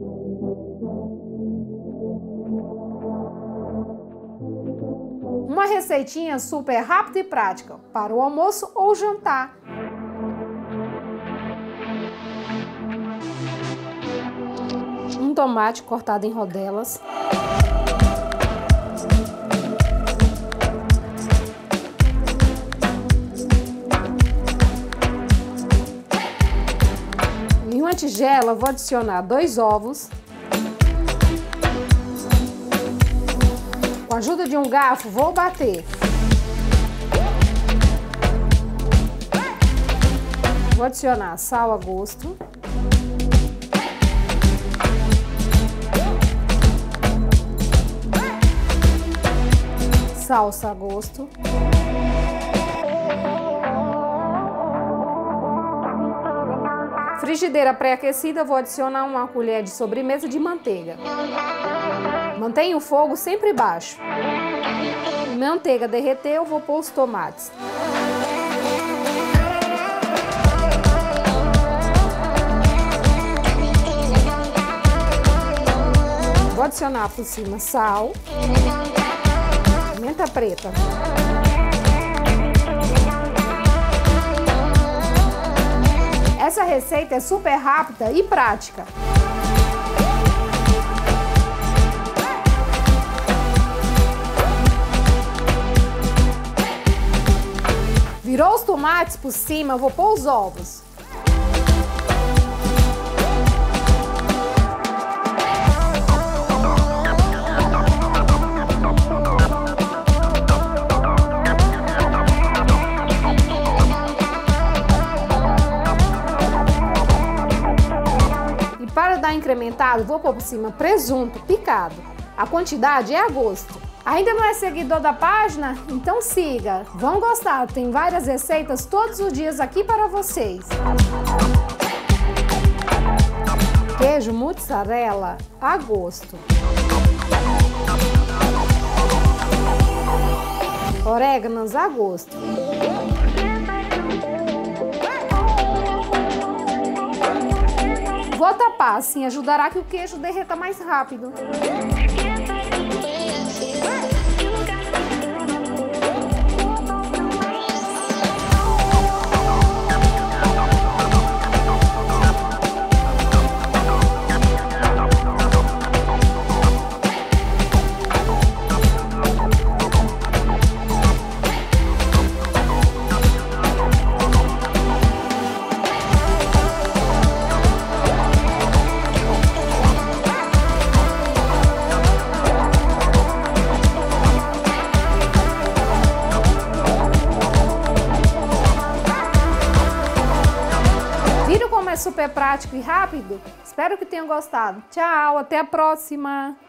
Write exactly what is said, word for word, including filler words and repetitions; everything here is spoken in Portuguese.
Uma receitinha super rápida e prática para o almoço ou jantar. Um tomate cortado em rodelas. Em uma tigela vou adicionar dois ovos. Com a ajuda de um garfo, vou bater. Vou adicionar sal a gosto. Salsa a gosto. Frigideira pré-aquecida, vou adicionar uma colher de sobremesa de manteiga. Mantenha o fogo sempre baixo. A manteiga derreteu, eu vou pôr os tomates. Vou adicionar por cima sal, pimenta preta. Essa receita é super rápida e prática. Virou os tomates por cima, eu vou pôr os ovos. E para dar incrementado, vou pôr por cima presunto picado. A quantidade é a gosto. Ainda não é seguidor da página? Então siga! Vão gostar, tem várias receitas todos os dias aqui para vocês. Queijo mozzarella a gosto. Orégãos a gosto. Vou tapar, assim ajudará que o queijo derreta mais rápido. Super prático e rápido. Espero que tenham gostado. Tchau, até a próxima!